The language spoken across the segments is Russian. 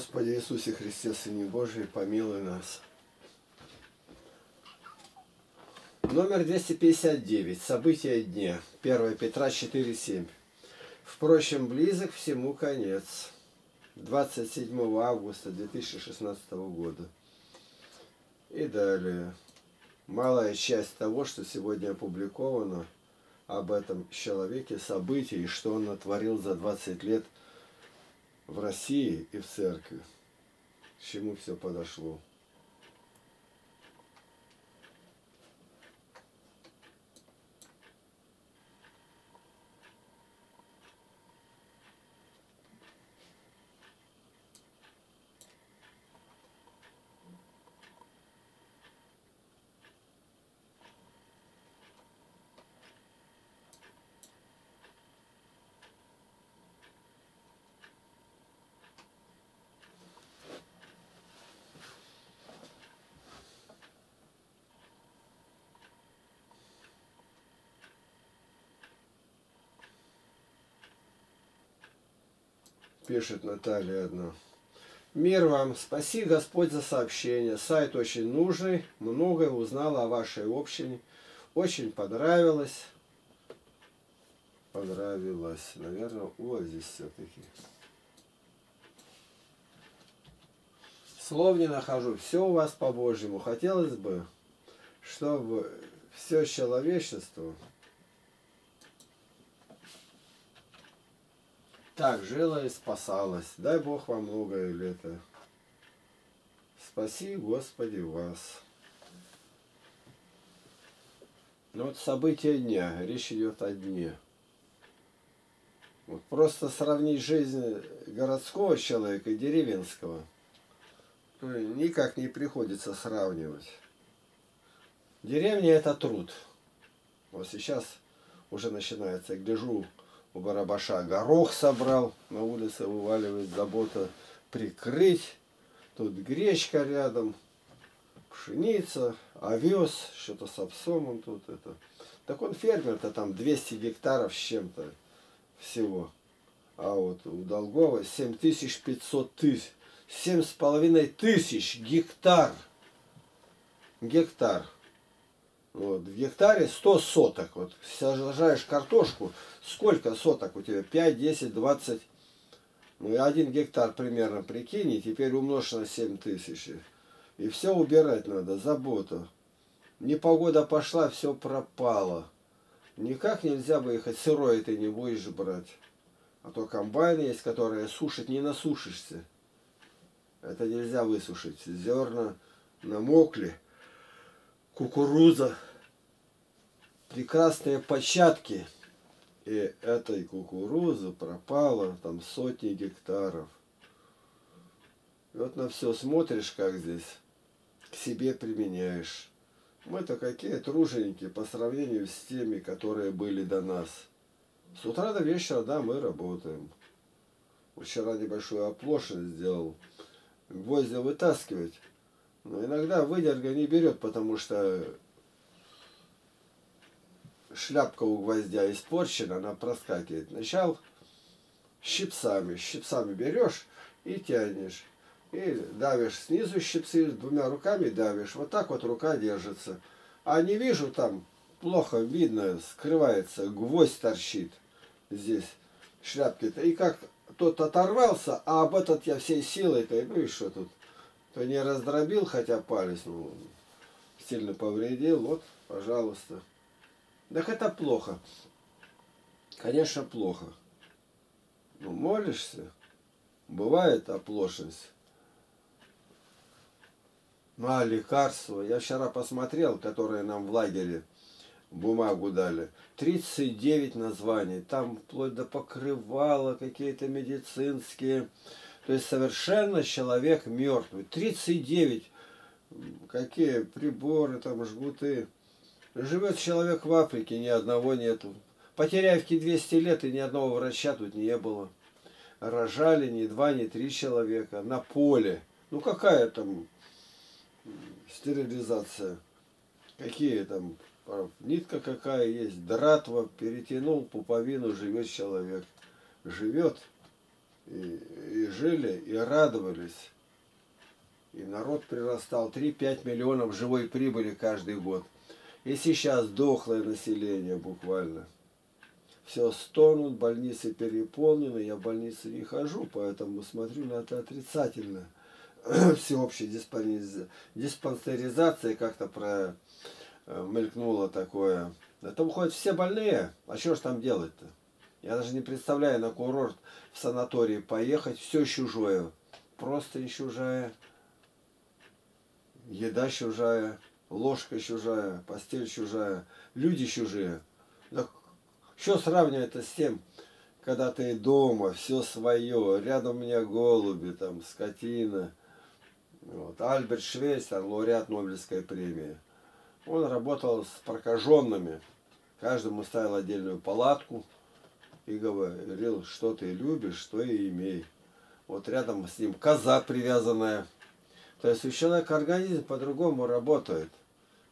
Господи Иисусе Христе, Сыне Божий, помилуй нас. Номер 259. События дня. 1 Петра 4:7. Впрочем, близок всему конец. 27 августа 2016 года. И далее. Малая часть того, что сегодня опубликовано об этом человеке, событии, что он натворил за 20 лет в России и в церкви. К чему все подошло. Пишет Наталья одна. Мир вам. Спаси Господь за сообщение. Сайт очень нужный. Многое узнала о вашей общине. Очень понравилось. Понравилось. Наверное, о, здесь все-таки. Слов не нахожу. Все у вас по-божьему. Хотелось бы, чтобы все человечество так жила и спасалась. Дай Бог вам многое лето. Спаси, Господи, вас. Ну, вот события дня. Речь идет о дне. Вот просто сравнить жизнь городского человека и деревенского никак не приходится сравнивать. Деревня – это труд. Вот сейчас уже начинается. Я гляжу, у барабаша горох собрал, на улице вываливает, забота прикрыть. Тут гречка рядом, пшеница, овес, что-то с овсом он тут. Это. Так он фермер-то там 200 гектаров с чем-то всего. А вот у Долгова 7,5 тысяч гектар. Гектар. Вот, в гектаре 100 соток. Вот сажаешь картошку, сколько соток у тебя? 5, 10, 20. Ну и 1 гектар примерно прикинь, и теперь умножь на 7 тысяч. И все убирать надо, забота. Непогода пошла, все пропало. Никак нельзя выехать, сырое ты не будешь брать. А то комбайны есть, которые сушат, не насушишься. Это нельзя высушить. Зерна намокли. Кукуруза, прекрасные початки, и этой кукурузы пропало там сотни гектаров. И вот на все смотришь, как здесь, к себе применяешь. Мы-то какие труженики по сравнению с теми, которые были до нас. С утра до вечера, да, мы работаем. Вчера небольшую оплошность сделал, гвозди вытаскивать. Но иногда выдерга не берет, потому что шляпка у гвоздя испорчена, она проскакивает. Начал щипцами берешь и тянешь. И давишь снизу щипцы, двумя руками давишь. Вот так вот рука держится. А не вижу там, плохо видно, скрывается, гвоздь торчит здесь шляпки-то. И как тот оторвался, а об этот я всей силой-то, ну и что тут? То не раздробил, хотя палец, ну, сильно повредил. Вот, пожалуйста. Так это плохо. Конечно, плохо. Ну, молишься. Бывает оплошность. Ну, а лекарства? Я вчера посмотрел, которые нам в лагере бумагу дали. 39 названий. Там вплоть до покрывала какие-то медицинские. То есть совершенно человек мертвый. 39. Какие приборы, там жгуты. Живет человек в Африке, ни одного нету. Потеряевке 200 лет, и ни одного врача тут не было. Рожали ни два, ни три человека на поле. Ну какая там стерилизация? Какие там? Нитка какая есть, дратва, перетянул пуповину, живет человек. Живет. и жили, и радовались. И народ прирастал. 3-5 миллионов живой прибыли каждый год. И сейчас дохлое население буквально. Все стонут, больницы переполнены. Я в больницы не хожу, поэтому смотрю на это отрицательно. Всеобщая диспансеризация как-то промелькнула такое. Да там ходят все больные. А что ж там делать-то? Я даже не представляю на курорт, в санатории поехать. Все чужое. Просто чужая. Еда чужая. Ложка чужая. Постель чужая. Люди чужие. Так что сравнивать с тем, когда ты дома, все свое, рядом у меня голуби, там, скотина. Вот. Альберт Швейцер, лауреат Нобелевской премии, он работал с прокаженными, каждому ставил отдельную палатку и говорил, что ты любишь, что и имей. Вот рядом с ним коза привязанная. То есть у человека организм по-другому работает,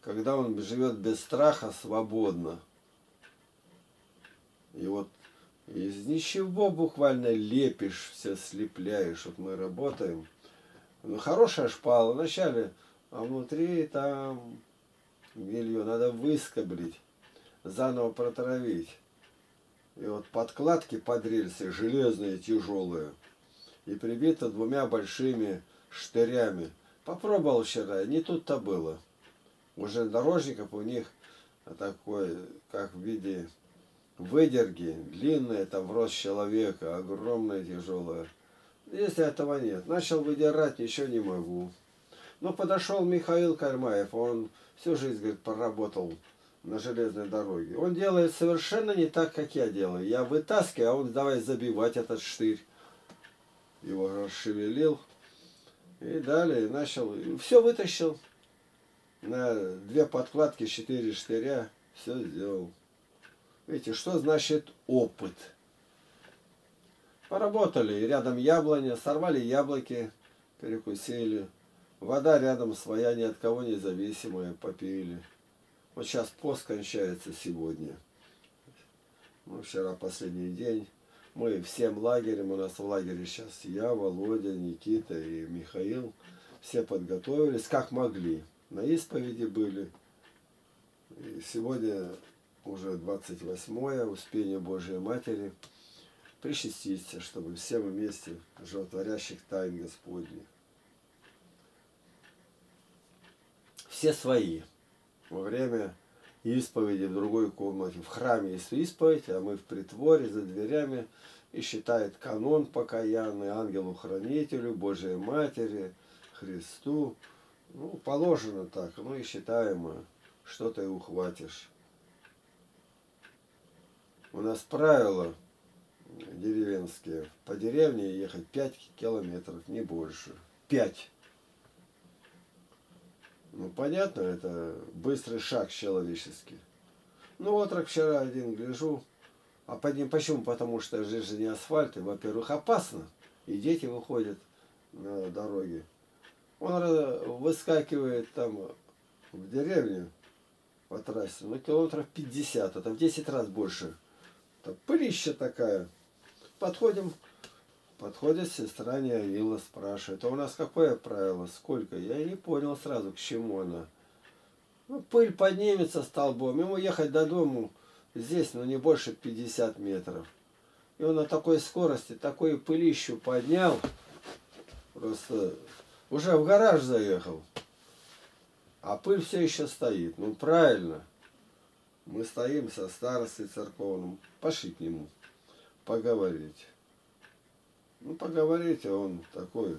когда он живет без страха, свободно. И вот из ничего буквально лепишь, все слепляешь. Вот мы работаем. Ну, хорошая шпала вначале, а внутри там белье надо выскоблить, заново протравить. И вот подкладки под рельсы железные, тяжелые. И прибито двумя большими штырями. Попробовал вчера, не тут-то было. У железнодорожников у них такой, как в виде... выдерги, длинные, там в рост человека, огромные, тяжелые. Если этого нет, начал выдирать, ничего не могу. Но подошел Михаил Кармаев, он всю жизнь, говорит, поработал на железной дороге. Он делает совершенно не так, как я делаю. Я вытаскиваю, а он давай забивать этот штырь. Его расшевелил. И далее начал, все вытащил. На 2 подкладки, 4 штыря, все сделал. Видите, что значит опыт? Поработали, рядом яблоня, сорвали яблоки, перекусили. Вода рядом своя, ни от кого независимая, попили. Вот сейчас пост кончается сегодня. Ну, вчера последний день. Мы всем лагерем, у нас в лагере сейчас я, Володя, Никита и Михаил. Все подготовились, как могли. На исповеди были. И сегодня... уже 28-е, Успение Божией Матери, причаститься, чтобы все мы вместе животворящих тайн Господних. Все свои. Во время исповеди в другой комнате. В храме есть исповедь, а мы в притворе, за дверями. И считает канон покаянный, ангелу-хранителю, Божией Матери, Христу. Ну, положено так, ну и считаемо, что ты ухватишь. У нас правила деревенские. По деревне ехать 5 километров, не больше. 5. Ну, понятно, это быстрый шаг человеческий. Ну, отрок вчера один, гляжу. А под ним почему? Потому что здесь же не асфальт. И, во-первых, опасно. И дети выходят на дороги. Он выскакивает там в деревню по трассе. Ну, километров 50. Это в 10 раз больше. Пылища такая. Подходит сестра Неаила, спрашивает, а у нас какое правило, сколько? Я и не понял сразу, к чему она. Ну, пыль поднимется столбом, ему ехать до дому здесь, ну, не больше 50 метров. И он на такой скорости, такую пылищу поднял, просто уже в гараж заехал, а пыль все еще стоит. Ну, правильно. Мы стоим со старостой церковным. Пошли к нему поговорить. Ну, поговорить, а он такой.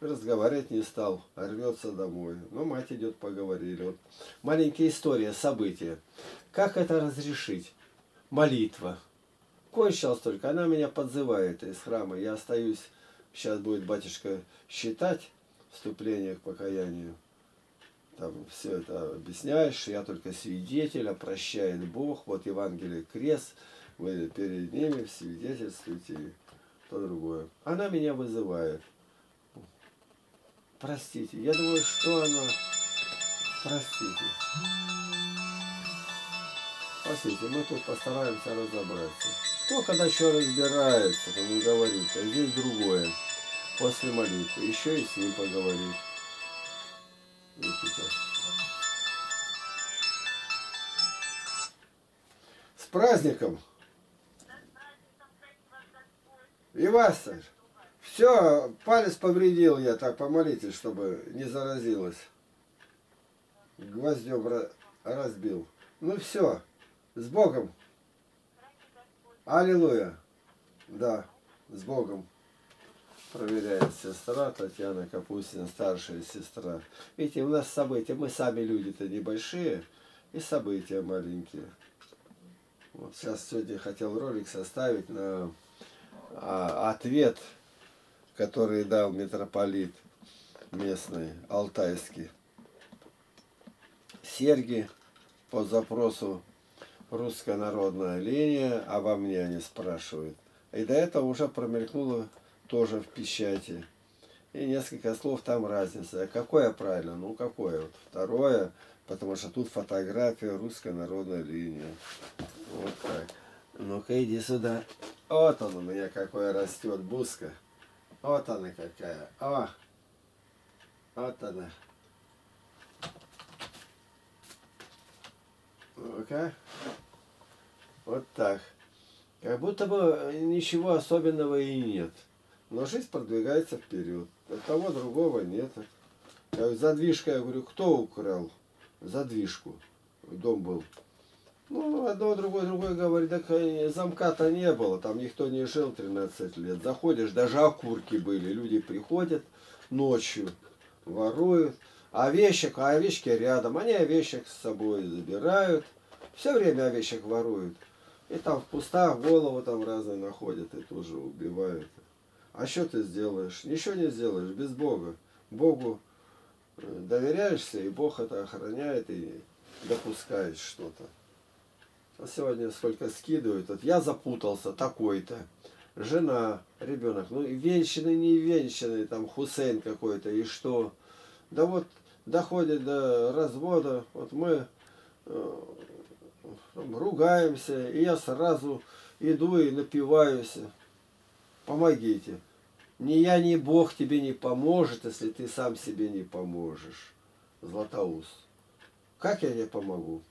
Разговаривать не стал, а рвется домой. Ну, мать идет, поговорили. Вот. Маленькая история, события. Как это разрешить? Молитва. Кончилась только. Она меня подзывает из храма. Я остаюсь. Сейчас будет батюшка считать вступление к покаянию. Там все это объясняешь, я только свидетель, а прощает Бог. Вот Евангелие, крест, вы перед ними свидетельствуете, то другое. Она меня вызывает. Простите, я думаю, что она... Простите. спросите, мы тут постараемся разобраться. Кто когда еще разбирается, то не говорит, а здесь другое. После молитвы еще и с ним поговорить. С праздником! И вас, Саш. Все, палец повредил я, так помолитесь, чтобы не заразилось. Гвоздем разбил. Ну все, с Богом. Аллилуйя. Да, с Богом. Проверяет сестра Татьяна Капустина, старшая сестра. Видите, у нас события, мы сами люди-то небольшие, и события маленькие. Вот сейчас сегодня хотел ролик составить на ответ, который дал митрополит местный, алтайский, Сергий, по запросу «Русская народная линия», обо мне они спрашивают. И до этого уже промелькнуло тоже в печати. И несколько слов там разница. Какое правильно? Ну какое? Вот второе, потому что тут фотография «Русская народная линия». Вот так. Ну-ка иди сюда. Вот он у меня какой растет, бузка. Вот она какая. О! Вот она. Ну-ка. Вот так. Как будто бы ничего особенного и нет. Но жизнь продвигается вперед. От того другого нет. Задвижка, я говорю, кто украл задвижку? Дом был. Ну, одно, другое говорит, так замка-то не было, там никто не жил 13 лет. Заходишь, даже окурки были, люди приходят ночью, воруют, овечки рядом, они овечек с собой забирают, все время овечек воруют. И там в кустах голову там разные находят и тоже убивают. А что ты сделаешь? Ничего не сделаешь без Бога. Богу доверяешься, и Бог это охраняет, и допускает что-то. Сегодня сколько скидывают, вот я запутался, такой-то, жена, ребенок, ну и венчанный, не венчанный, там Хусейн какой-то, и что? Да вот доходит до развода, вот мы ругаемся, и я сразу иду и напиваюсь. Помогите. Ни я, ни Бог тебе не поможет, если ты сам себе не поможешь. Златоуст. Как я тебе помогу?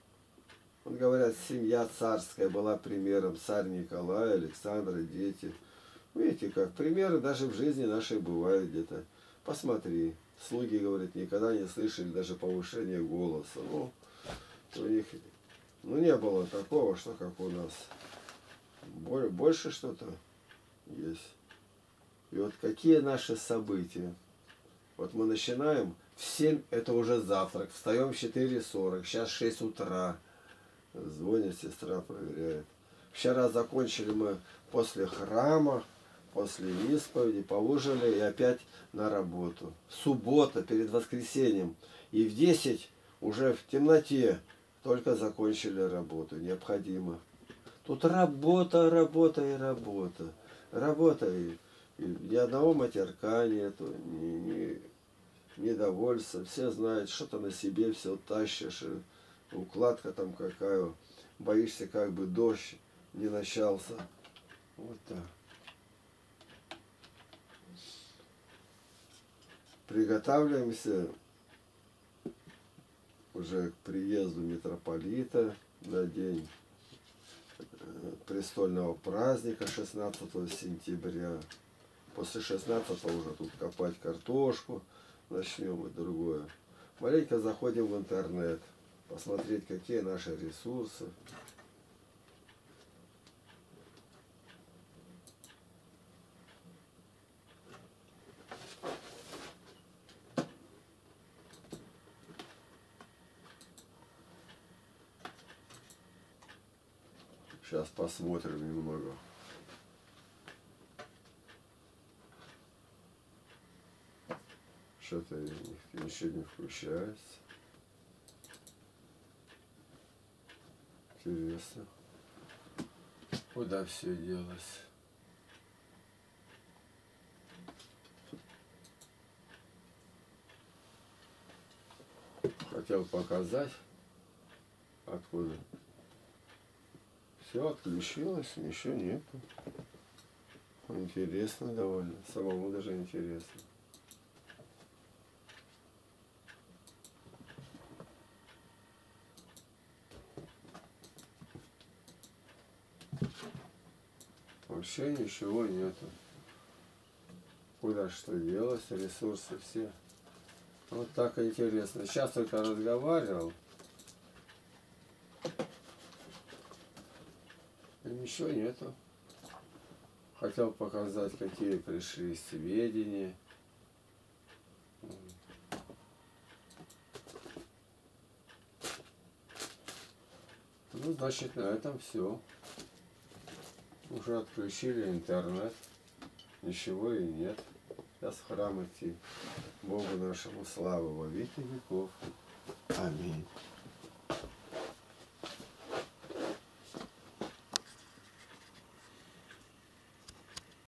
Вот говорят, семья царская была примером, царь Николай, Александр, дети. Видите как, примеры даже в жизни нашей бывают где-то. Посмотри, слуги, говорят, никогда не слышали даже повышения голоса. Ну, у них не было такого, что как у нас. Больше что-то есть. И вот какие наши события. Вот мы начинаем, в 7 это уже завтрак, встаем в 4:40, сейчас 6 утра. Звонит сестра, проверяет. Вчера закончили мы после храма, после исповеди, поужинали и опять на работу. Суббота перед воскресеньем. И в 10 уже в темноте только закончили работу. Необходимо. Тут работа, работа и работа. Работа и ни одного матерка нету, ни недовольства. Все знают, что-то на себе все тащишь. Укладка там какая, боишься, как бы дождь не начался. Вот так. Приготавливаемся уже к приезду митрополита на день престольного праздника 16 сентября. После 16 уже тут копать картошку начнем и другое. Маленько заходим в интернет. Посмотреть, какие наши ресурсы. Сейчас посмотрим немного. Что-то ничего не включается. Интересно, куда все делось? Хотел показать, откуда Все отключилось, ничего нету. Интересно довольно. Самому даже интересно. Вообще ничего нету. Куда что делось, ресурсы все. Вот так интересно. Сейчас только разговаривал. И ничего нету. Хотел показать, какие пришли сведения. Ну, значит, на этом все. Уже отключили интернет. Ничего и нет. Сейчас в храм идти. Богу нашему славу во веки веков. Аминь.